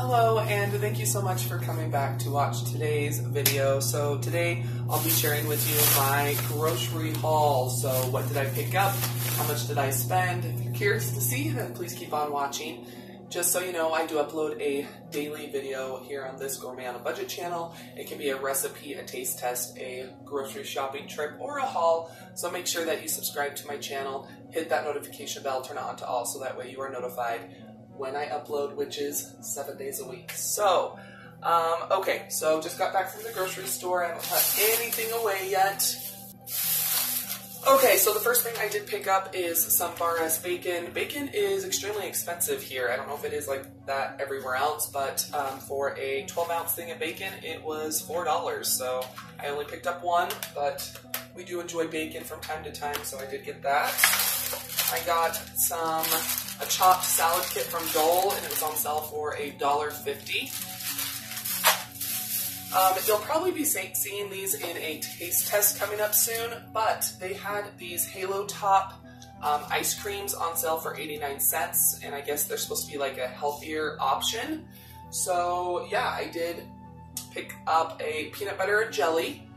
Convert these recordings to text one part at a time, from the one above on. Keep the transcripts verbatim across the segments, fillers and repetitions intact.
Hello, and thank you so much for coming back to watch today's video. So today I'll be sharing with you my grocery haul. So what did I pick up? How much did I spend? If you're curious to see, then please keep on watching. Just so you know, I do upload a daily video here on this Gourmet on a Budget channel. It can be a recipe, a taste test, a grocery shopping trip, or a haul. So make sure that you subscribe to my channel, hit that notification bell, turn it on to all, so that way you are notified when I upload, which is seven days a week. So, um, okay, so just got back from the grocery store. I haven't put anything away yet. Okay, so the first thing I did pick up is some Barr's bacon. Bacon is extremely expensive here. I don't know if it is like that everywhere else, but um, for a twelve ounce thing of bacon, it was four dollars. So I only picked up one, but we do enjoy bacon from time to time, so I did get that. I got some a chopped salad kit from Dole, and it was on sale for a dollar fifty. Um, you'll probably be seeing these in a taste test coming up soon, but they had these Halo Top um, ice creams on sale for eighty-nine cents, and I guess they're supposed to be like a healthier option. So yeah, I did pick up a peanut butter and jelly,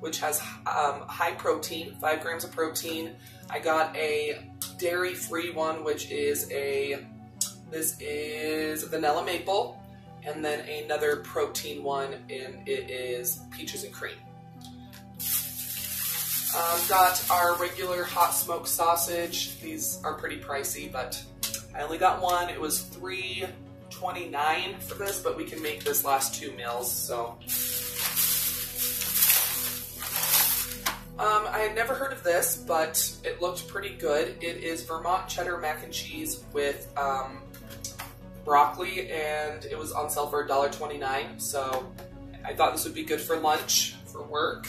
which has um, high protein, five grams of protein. I got a dairy-free one, which is a, this is vanilla maple. And then another protein one, and it is peaches and cream. Um, got our regular hot smoked sausage. These are pretty pricey, but I only got one. It was three twenty-nine for this, but we can make this last two meals, so. Um, I had never heard of this, but it looked pretty good. It is Vermont cheddar mac and cheese with um, broccoli, and it was on sale for a dollar twenty-nine, so I thought this would be good for lunch, for work.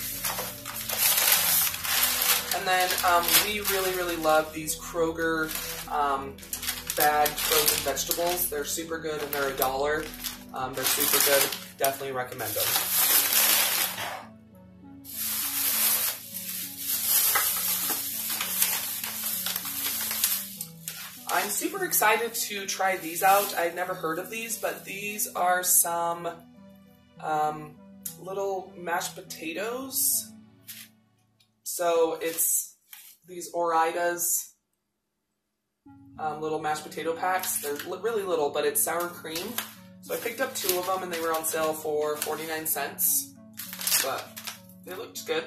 And then um, we really, really love these Kroger um, bagged frozen vegetables. They're super good, and they're a dollar. Um, they're super good. Definitely recommend them. I'm super excited to try these out. I've never heard of these, but these are some um, little mashed potatoes. So it's these Oreidas um, little mashed potato packs. They're li really little, but it's sour cream. So I picked up two of them, and they were on sale for forty-nine cents, but they looked good.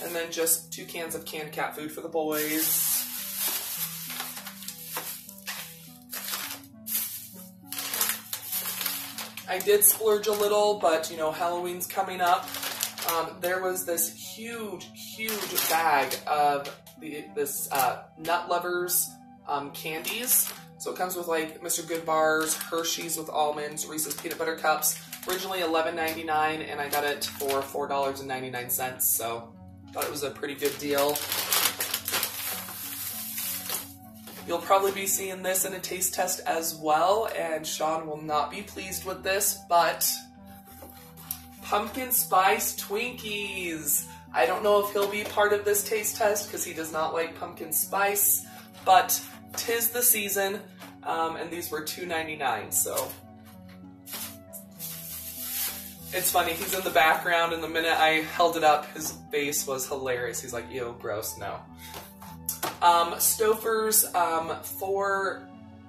And then just two cans of canned cat food for the boys. I did splurge a little, but you know, Halloween's coming up. Um, there was this huge, huge bag of the, this uh, Nut Lovers um, candies. So it comes with like Mister Good Bars, Hershey's with almonds, Reese's peanut butter cups. Originally eleven ninety-nine, and I got it for four ninety-nine, so. Thought it was a pretty good deal. You'll probably be seeing this in a taste test as well, and Sean will not be pleased with this, but pumpkin spice Twinkies. I don't know if he'll be part of this taste test because he does not like pumpkin spice, but tis the season, um, and these were two ninety-nine, so. It's funny, he's in the background, and the minute I held it up, his face was hilarious. He's like, yo, gross, no. Um, Stouffer's um, for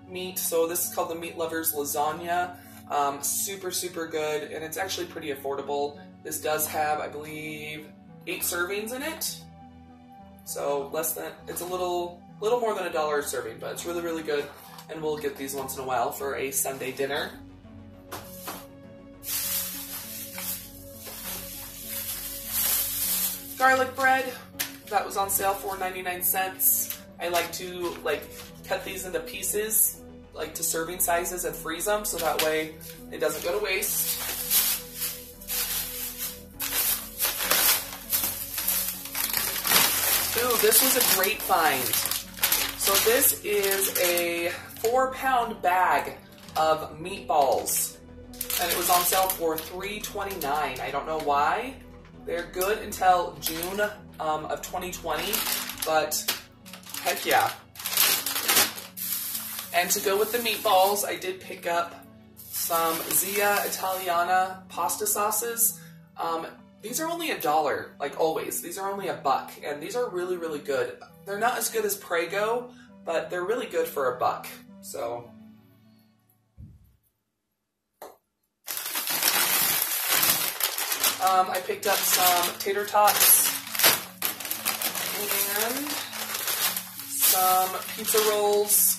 meat, so this is called the Meat Lovers Lasagna. Um, super, super good, and it's actually pretty affordable. This does have, I believe, eight servings in it. So less than, it's a little, little more than a dollar a serving, but it's really, really good, and we'll get these once in a while for a Sunday dinner. Garlic bread, that was on sale for ninety-nine cents. I like to like cut these into pieces, like to serving sizes, and freeze them so that way it doesn't go to waste. Ooh, this was a great find. So this is a four pound bag of meatballs, and it was on sale for three twenty-nine. I don't know why. They're good until June um, of twenty twenty, but heck yeah. And to go with the meatballs, I did pick up some Zia Italiana pasta sauces. Um, these are only a dollar, like always. These are only a buck, and these are really, really good. They're not as good as Prego, but they're really good for a buck, so. Um, I picked up some tater tots and some pizza rolls.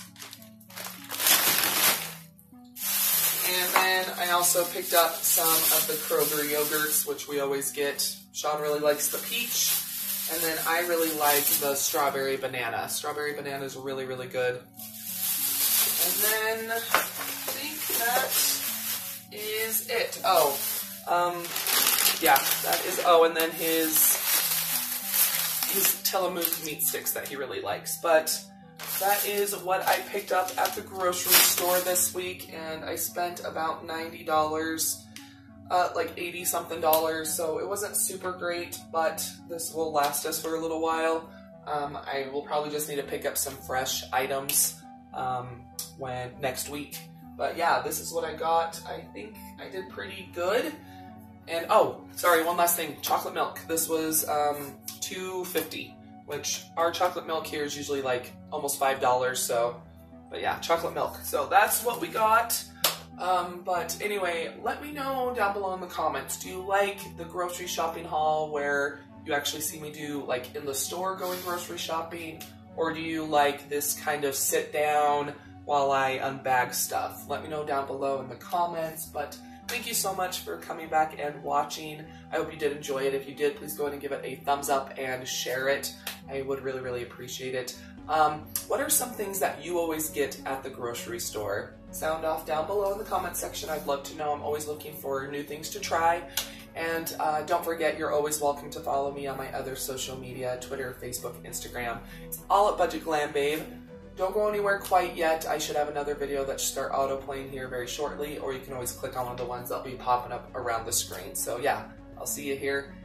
And then I also picked up some of the Kroger yogurts, which we always get. Sean really likes the peach. And then I really like the strawberry banana. Strawberry banana is really, really good. And then I think that is it. Oh, um... Yeah, that is, oh, and then his, his Teramisu meat sticks that he really likes. But that is what I picked up at the grocery store this week, and I spent about ninety dollars, uh, like eighty something dollars, so it wasn't super great, but this will last us for a little while. Um, I will probably just need to pick up some fresh items um, when next week. But yeah, this is what I got. I think I did pretty good. And, oh, sorry, one last thing. Chocolate milk. This was um, two fifty, which our chocolate milk here is usually like almost five dollars, so, but yeah, chocolate milk. So that's what we got. Um, but anyway, let me know down below in the comments. Do you like the grocery shopping haul where you actually see me do, like, in the store going grocery shopping? Or do you like this kind of sit down while I unbag stuff? Let me know down below in the comments, but thank you so much for coming back and watching. I hope you did enjoy it. If you did, please go ahead and give it a thumbs up and share it. I would really, really appreciate it. Um, what are some things that you always get at the grocery store? Sound off down below in the comment section. I'd love to know. I'm always looking for new things to try. And uh, don't forget, you're always welcome to follow me on my other social media, Twitter, Facebook, Instagram. It's all at Budget Glam Babe. Don't go anywhere quite yet. I should have another video that should start auto-playing here very shortly, or you can always click on one of the ones that'll be popping up around the screen. So yeah, I'll see you here.